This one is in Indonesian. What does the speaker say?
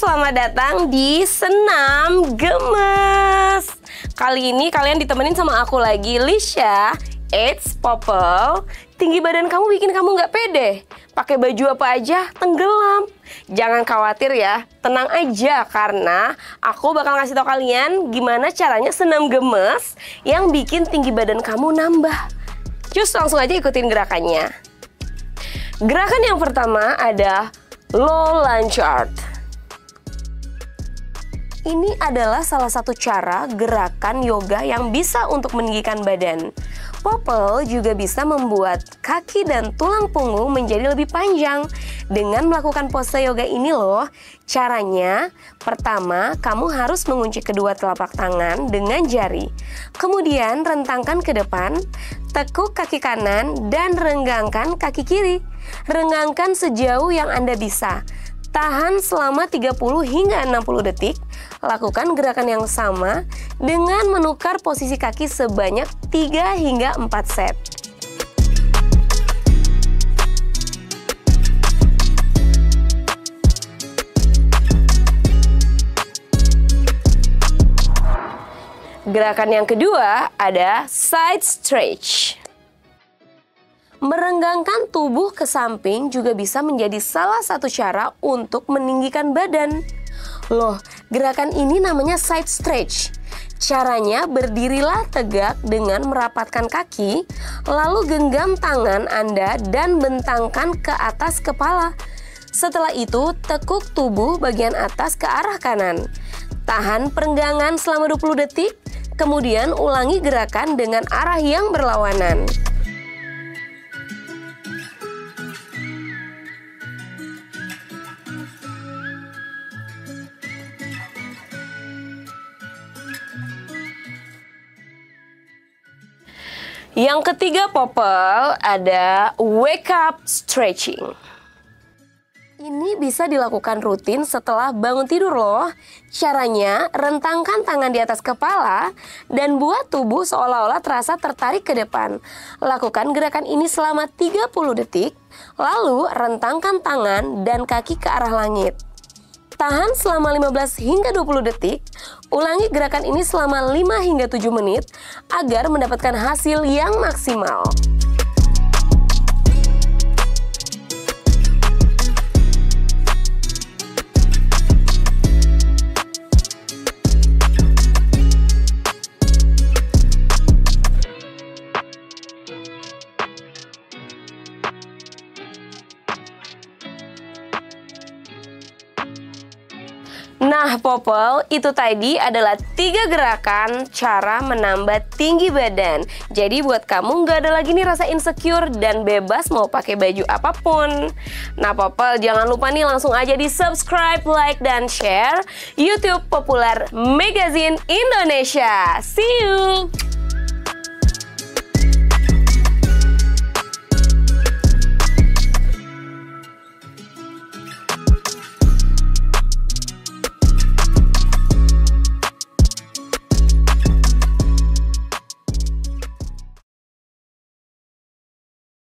selamat datang di Senam Gemas. Kali ini kalian ditemenin sama aku lagi, Lisha. Eits, Popel, tinggi badan kamu bikin kamu nggak pede. Pakai baju apa aja tenggelam. Jangan khawatir ya, tenang aja karena aku bakal ngasih tau kalian gimana caranya senam gemes yang bikin tinggi badan kamu nambah. Cus, langsung aja ikutin gerakannya. Gerakan yang pertama ada low lunge art. Ini adalah salah satu cara gerakan yoga yang bisa untuk meninggikan badan. Popel juga bisa membuat kaki dan tulang punggung menjadi lebih panjang dengan melakukan pose yoga ini loh. Caranya, pertama kamu harus mengunci kedua telapak tangan dengan jari. Kemudian rentangkan ke depan, tekuk kaki kanan dan renggangkan kaki kiri. Renggangkan sejauh yang Anda bisa. Tahan selama 30 hingga 60 detik. Lakukan gerakan yang sama dengan menukar posisi kaki sebanyak 3 hingga 4 set. Gerakan yang kedua ada side stretch. Merenggangkan tubuh ke samping juga bisa menjadi salah satu cara untuk meninggikan badan. Loh, gerakan ini namanya side stretch. Caranya, berdirilah tegak dengan merapatkan kaki, lalu genggam tangan Anda dan bentangkan ke atas kepala. Setelah itu, tekuk tubuh bagian atas ke arah kanan. Tahan perenggangan selama 20 detik, kemudian ulangi gerakan dengan arah yang berlawanan. Yang ketiga, Popel, ada wake up stretching. Ini bisa dilakukan rutin setelah bangun tidur loh. Caranya, rentangkan tangan di atas kepala dan buat tubuh seolah-olah terasa tertarik ke depan. Lakukan gerakan ini selama 30 detik, lalu rentangkan tangan dan kaki ke arah langit. Tahan selama 15 hingga 20 detik, ulangi gerakan ini selama 5 hingga 7 menit agar mendapatkan hasil yang maksimal. Nah, Popel, itu tadi adalah 3 gerakan cara menambah tinggi badan. Jadi buat kamu nggak ada lagi nih rasa insecure dan bebas mau pakai baju apapun. Nah, Popel, jangan lupa nih langsung aja di subscribe, like, dan share YouTube Popular Magazine Indonesia. See you!